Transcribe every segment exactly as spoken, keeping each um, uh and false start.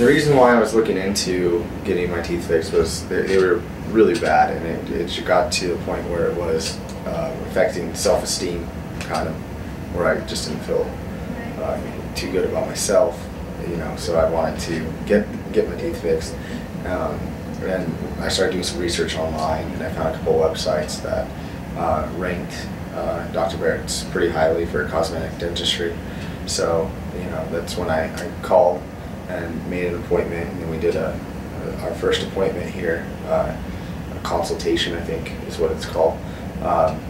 the reason why I was looking into getting my teeth fixed was they, they were really bad, and it, it got to the point where it was uh, affecting self-esteem, kind of, where I just didn't feel uh, too good about myself, you know. So I wanted to get get my teeth fixed, um, and I started doing some research online, and I found a couple websites that uh, ranked uh, Doctor Barotz's pretty highly for cosmetic dentistry. So, you know, that's when I, I called and made an appointment, and then we did a, a our first appointment here, uh, a consultation, I think is what it's called. Um,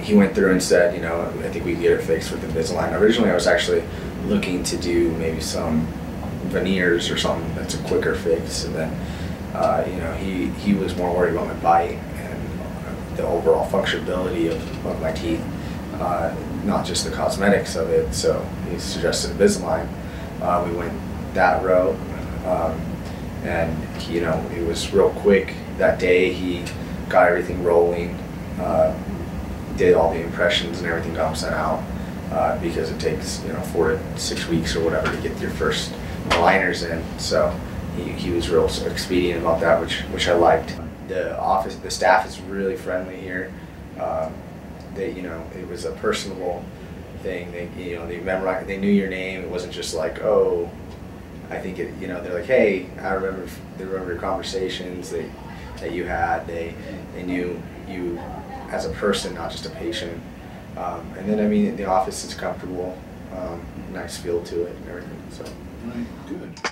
he went through and said, you know, I think we can get it fixed with Invisalign. Originally, I was actually looking to do maybe some veneers or something that's a quicker fix, and then, uh, you know, he, he was more worried about my bite and the overall functionality of, of my teeth. Uh, not just the cosmetics of it, so he suggested Invisalign. Uh, we went that route, um, and you know, it was real quick. That day he got everything rolling, uh, did all the impressions and everything got sent out, uh, because it takes, you know, four to six weeks or whatever to get your first aligners in. So he, he was real expedient about that, which which I liked. The office, the staff is really friendly here. Um, That you know, it was a personable thing. They, you know, they memorized, they knew your name. It wasn't just like, oh, I think it. You know, they're like, hey, I remember. They remember your conversations that that you had. They they knew you as a person, not just a patient. Um, and then I mean, the office is comfortable, um, nice feel to it, and everything. So, good.